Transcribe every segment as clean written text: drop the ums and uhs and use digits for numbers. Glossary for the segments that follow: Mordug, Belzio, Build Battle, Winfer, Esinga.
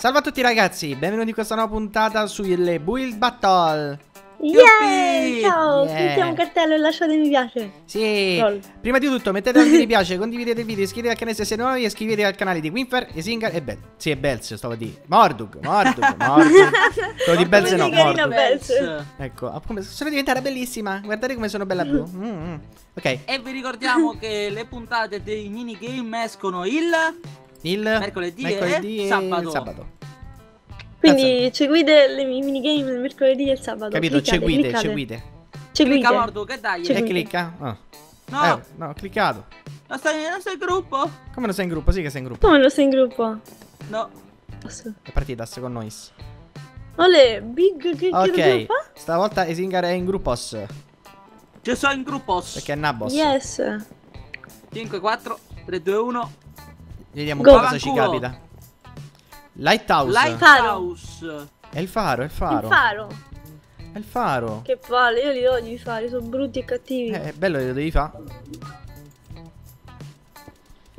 Salve a tutti ragazzi, benvenuti in questa nuova puntata sulle Build Battle. Yeah, ciao, mettiamo un cartello e lasciate mi piace. Sì, Roll. Prima di tutto mettete un mi piace, condividete il video, iscrivetevi al canale se siete nuovi e iscrivetevi al canale di Winfer, Esinga e Belzio. Sì, è Belzio, stavo a dire Mordug. Quello di Belzio no, Mordug. Ecco, sono diventata bellissima, guardate come sono bella blu. Ok. E vi ricordiamo che le puntate dei minigame escono il mercoledì e sabato. Quindi ci guide le minigame del mercoledì e il sabato. Capito? Ci guide, ci guide. Ci clicca Mordug e dai. E clicca? Oh. No. No, ho cliccato. Non sei in gruppo? Come non sei in gruppo? Sì che sei in gruppo. Come non sei in gruppo? No. È partita con noi. Ole, big che okay. Gruppo? Stavolta Esinga è in gruppos. Ci sono in gruppos. Perché è Nabos. Yes. 5, 4, 3, 2, 1. Vediamo un po' cosa ci capita. Lighthouse. È il faro, è il faro. Che palle, io li odio i fari, sono brutti e cattivi. È bello che lo devi fare.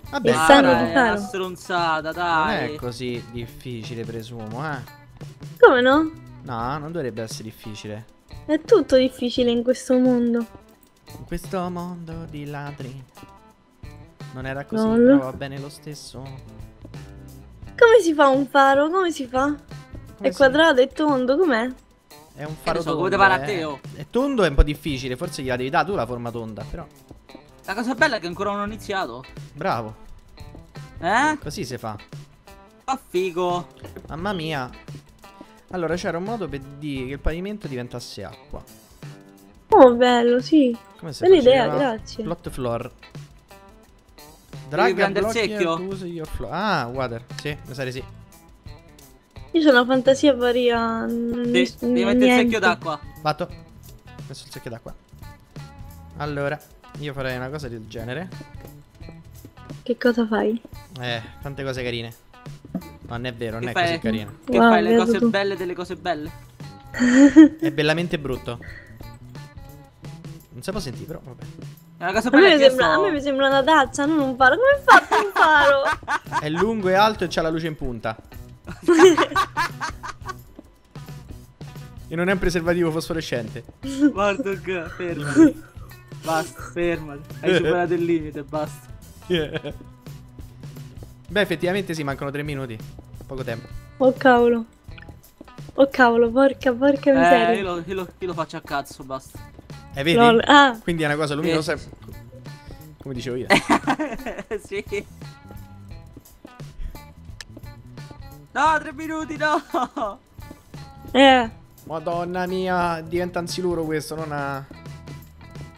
Vabbè, è una stronzata, dai. Non è così difficile, presumo, eh. Come no? No, non dovrebbe essere difficile. È tutto difficile in questo mondo. In questo mondo di ladri. Non era così, però va bene lo stesso. Come si fa un faro? Come si fa? È quadrato, è tondo, com'è? È un faro tondo, è tondo, è un po' difficile, forse gliela devi dare tu la forma tonda, però. La cosa bella è che ancora non ho iniziato. Bravo. Eh? Così si fa. Fa figo. Mamma mia. Allora c'era un modo per dire che il pavimento diventasse acqua. Oh bello, sì. Come si fa? Bella idea, grazie. Plot floor. Drag il secchio. Ah, water. Sì, mi sa di sì. Io sono una fantasia varia. Sì, devi mettere il secchio d'acqua. Fatto. Ho messo il secchio d'acqua. Allora, io farei una cosa del genere. Che cosa fai? Tante cose carine. Ma non è vero, non è così carino. Che fai? Le cose belle delle cose belle. È bellamente brutto. Non si può sentire, però vabbè. A me mi sembra una tazza, non un faro. Come è fatto un faro? È lungo e alto e c'ha la luce in punta. E non è un preservativo fosforescente. Mordug, fermati. Basta, fermati. Hai superato il limite, basta. Beh, effettivamente sì, mancano 3 minuti. Poco tempo. Oh cavolo. Oh cavolo, porca miseria. Io lo faccio a cazzo, basta. Vedi? Lol, ah. Quindi è una cosa luminosa. Come dicevo io. Sì. No, 3 minuti, no. Madonna mia, diventa un siluro questo, non ha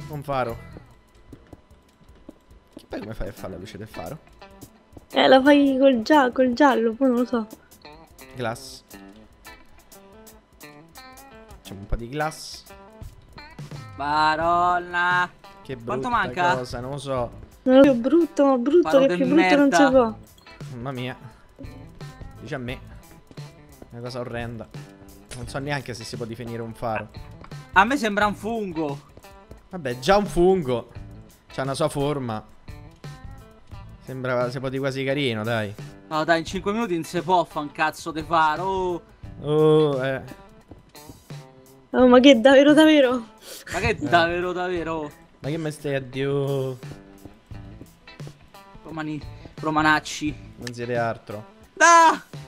un faro. Che poi come fai a fare la luce del faro? La fai col giallo, poi non lo so. Glass. Facciamo un po' di glass. Parola. Che brutta. Quanto manca? Cosa, non lo so. Non è brutto che più brutto non si può. Mamma mia. Dice a me. Una cosa orrenda. Non so neanche se si può definire un faro. A me sembra un fungo. Vabbè, già un fungo. C'ha una sua forma. Sembra si può dire quasi carino, dai. No, dai, in 5 minuti non si può fare un cazzo di faro. Oh, ma che davvero? Ma che davvero? Ma che me stai a Dio? Romanacci. Non siete altro. No!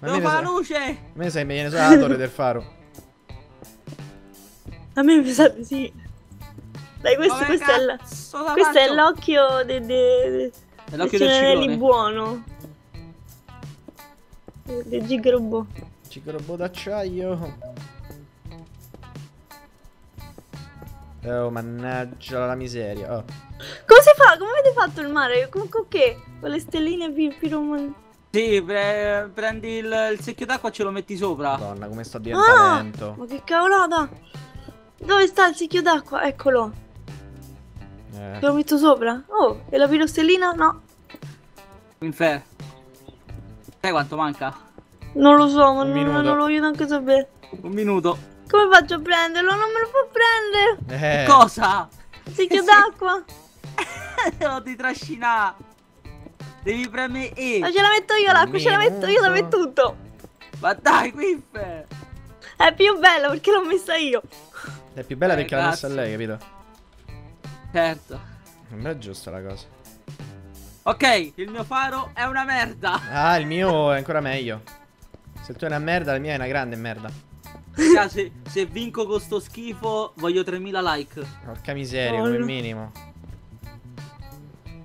Devo fare la luce! A me sai, mi viene solo la torre del faro. A me mi sa sì. Dai, questo è l'occhio del ciclone buono. Del gigrobot. Gigrobot d'acciaio. Oh, mannaggia la miseria. Come si fa? Come avete fatto il mare? Con che? Con le stelline piroman. Sì, prendi il secchio d'acqua e ce lo metti sopra. Madonna, come sto diventando lento. Ma che cavolata. Dove sta il secchio d'acqua? Eccolo. Te lo metto sopra? Oh, e la pirostellina? No. Winfer. Sai quanto manca? Non lo so, ma non lo voglio neanche sapere. 1 minuto. Come faccio a prenderlo? Non me lo può prendere! Cosa? Secchio d'acqua! Devo ti trascinare! Devi premere E. Ma ce la metto io l'acqua, ce la metto io, la metto tutto. Ma dai, Winfer! È più bella perché l'ho messa io. È più bella perché l'ha messa lei, capito? Certo. Non è giusta la cosa. Ok, il mio faro è una merda. Ah, il mio è ancora meglio. Se tu è una merda, la mia è una grande merda. Raga, se vinco con sto schifo, voglio 3000 like. Porca miseria, come minimo.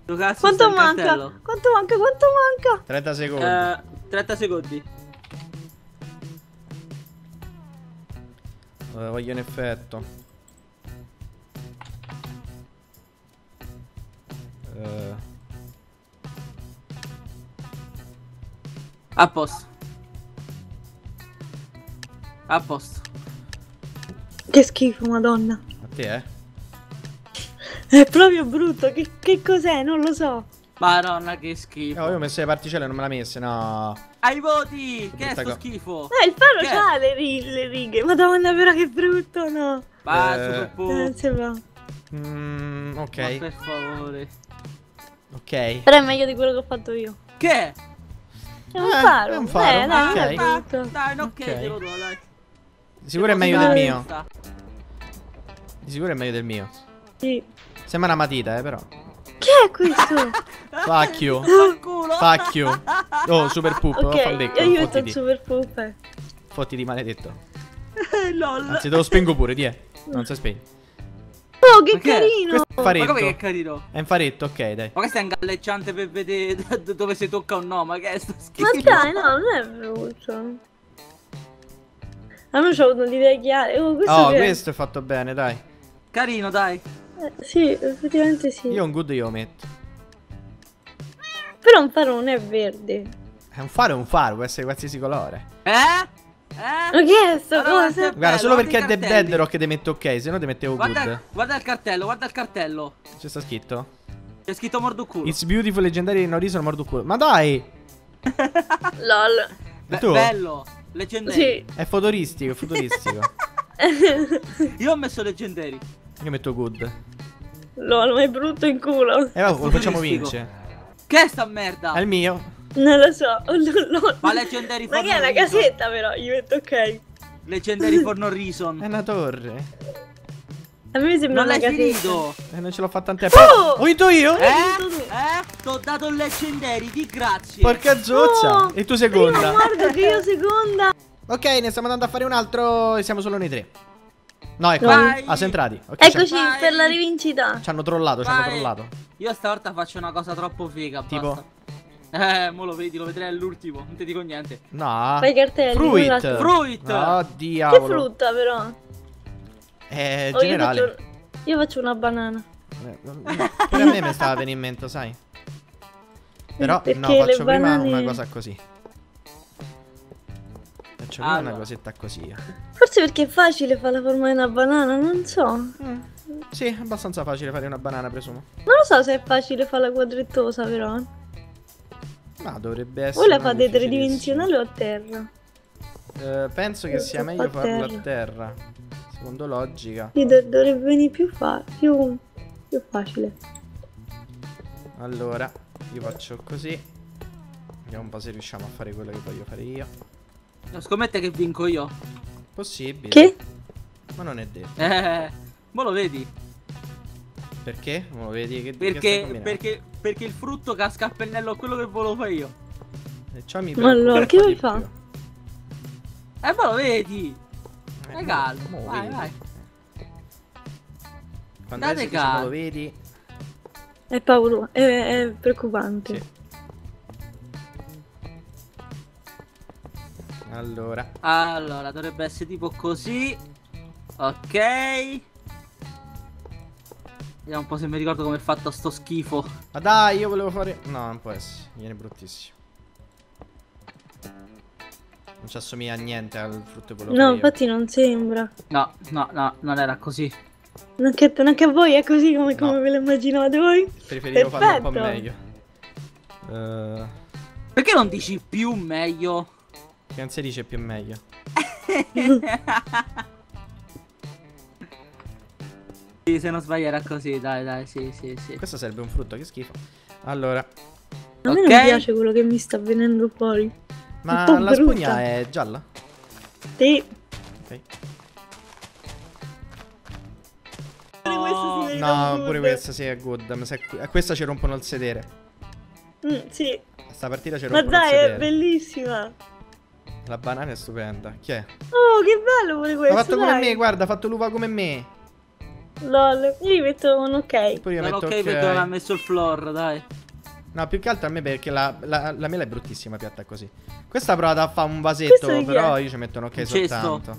Cazzo, quanto manca? Quanto manca? Quanto manca? 30 secondi. 30 secondi. Voglio un effetto. A posto. A posto. Che schifo, madonna. A te, eh? È proprio brutto, che cos'è? Non lo so. Madonna, che schifo. Io ho messo le particelle e non me l'ha messa, no. Ai voti, che è sto schifo. Il faro c'ha le righe, madonna, però che brutto, no. Basta, non si va. Ok. Ma per favore. Ok. Però è meglio di quello che ho fatto io. Che? È un faro. È un faro, dai, okay. Dai, non chiedevo, dai. Di sicuro è meglio del mio. Di sicuro è meglio del mio. Sì. Sembra una matita, però. Che è questo? Facchio. Facchio. Oh, super poop. Ok, io aiuto il super poop. Fottiti, maledetto. Lol. Anzi, te lo spengo pure, ti è. Non si spegne. Oh, che carino. Questo è un faretto. Ma come che carino? È un faretto, ok, dai. Ma questo è un galleggiante per vedere dove si tocca o no. Ma che è sto schifo? Ma dai, no, non è brutto. A me c'ho avuto un'idea chiara. Oh, questo è fatto bene, dai. Carino, dai. Sì, effettivamente sì. Io un good io lo metto. Però un faro non è verde. È un faro, è un faro, può essere qualsiasi colore. Ho chiesto allora, cosa. Guarda, bello, solo perché è The Dead Rock te metto ok, se no te mettevo guarda, good. Guarda il cartello, guarda il cartello. C'è sta scritto? C'è scritto Mordug. It's beautiful, leggendario in origine Mordug. Ma dai! Lol. Bello, leggendario. Sì. È futuristico, è futuristico. Io ho messo leggendari. Io metto good. Lol, ma è brutto in culo. E lo facciamo vincere. Che è sta merda? È il mio. Non lo so. Ma leggendari for no reason. Ma che è una casetta però. Io metto ok. Leggendari for no reason. È una torre. A me sembra una casetta. Non l'hai finito. Non ce l'ho fatta tante Ho vinto io. T'ho dato il leggendari di grazie. Porca zozza. E tu seconda. Io guarda che io seconda. Ok, ne stiamo andando a fare un altro e siamo solo noi tre. No, ecco. Siamo entrati. Okay, eccoci per la rivincita. Ci hanno trollato, ci hanno trollato. Io stavolta faccio una cosa troppo figa. Tipo? Basta. Mo lo vedi, lo vedrai all'ultimo. Non ti dico niente. No. Fai cartelli. Fruit. Fruit. Oh, diavolo. Che frutta, però? Generale. Io faccio una banana. Per me mi stava venendo in mente, sai? Però, perché no, faccio prima una cosa così. Cioè, non è una cosetta così. Forse perché è facile fare la forma di una banana, non so. Sì, è abbastanza facile fare una banana, presumo. Non lo so se è facile farla quadrettosa, però. Ma dovrebbe essere. O la fate tridimensionale o a terra? Penso che sia meglio farla a terra. Secondo logica. Sì, dovrebbe venire più facile. Allora, io faccio così. Vediamo un po' se riusciamo a fare quello che voglio fare io. No, scommette che vinco io. Possibile. Che? Ma non è detto. Ma lo vedi. Perché? Ma lo vedi che perché il frutto casca a pennello a quello che volevo fare io. E ciò mi preoccupa. Ma allora, che vuoi fare? Ma lo vedi. È calmo. Vai, vedi. Vai. Quando esci, se lo vedi. È paura, è preoccupante. Sì. Allora, dovrebbe essere tipo così. Ok. Vediamo un po' se mi ricordo come è fatto sto schifo. Ma dai, io volevo fare... No, non può essere. Viene bruttissimo. Non ci assomiglia a niente al frutto che volevo fare io. Infatti non sembra. No, non era così. Neanche a voi è così come ve lo immaginate voi? Preferivo farlo un po' meglio. Perché non dici più meglio? Che non si dice più meglio. Sì, se non sbaglierà così, dai, sì. Questo serve un frutto, che schifo. Allora. A me non piace quello che mi sta venendo fuori. Ma la spugna è gialla? Sì. Ok. No, pure questa sì è good. Ma se a questa ci rompono il sedere. Sì. A sta partita ci rompono il sedere. Ma dai, è bellissima. La banana è stupenda. Chi è? Oh, che bello pure questo. Ha fatto come me, guarda, ha fatto l'uva come me. Lol, io gli metto un ok. E poi io metto ok perché non ha messo il floor, dai. No, più che altro a me perché la mela è bruttissima piatta così. Questa prova a fare un vasetto, però io ci metto un ok soltanto.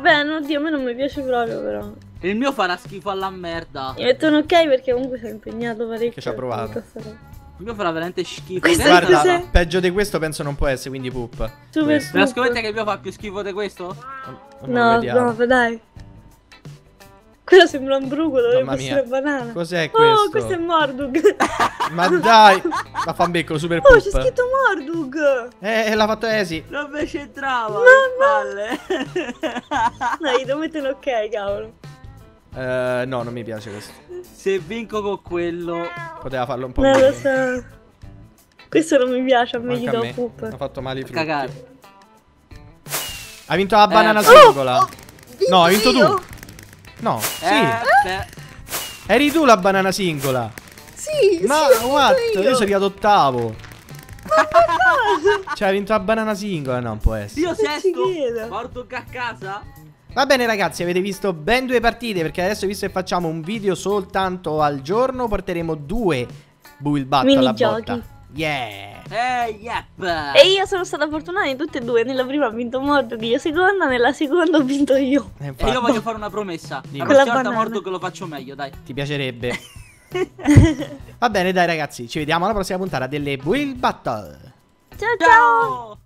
Beh, no, oddio, a me non mi piace proprio, però. Il mio farà schifo alla merda. Mi metto un ok perché comunque sono impegnato parecchio. Che ci ha provato. Il mio farà veramente schifo. Guarda, peggio di questo penso non può essere, quindi poop. La scommetto che il mio fa più schifo di questo? No, no, dai. Quello sembra un brucolo, dovrebbe essere banana. Cos'è questo? Oh, questo è Mordug. Ma dai, la fa un becco super poop. Oh, c'è scritto Mordug. L'ha fatto Esi. Non me c'entrava, che palle. Dai, devo mettere un ok, cavolo. No, non mi piace questo. Se vinco con quello, poteva farlo un po' meglio. Lo so. Questo non mi piace, a me gli do poop. Ha fatto male i frutti. Cagare. Hai vinto la banana singola. No, hai vinto tu. No, sì. Eri tu la banana singola. Sì. Ma sì, what? Io sono arrivato ottavo. Cioè, hai vinto la banana singola, no, non può essere. Io sesto. Porto a casa. Va bene ragazzi, avete visto ben 2 partite, perché adesso visto che facciamo un video soltanto al giorno, porteremo 2 Build Battle alla botta. Yeah. Yep. E io sono stata fortunata in tutte e 2. Nella prima ho vinto Mordug, io seconda, nella seconda ho vinto io. E io voglio fare una promessa. La prossima volta Mordug lo faccio meglio, dai. Ti piacerebbe. Va bene dai ragazzi, ci vediamo alla prossima puntata delle Build Battle. Ciao ciao.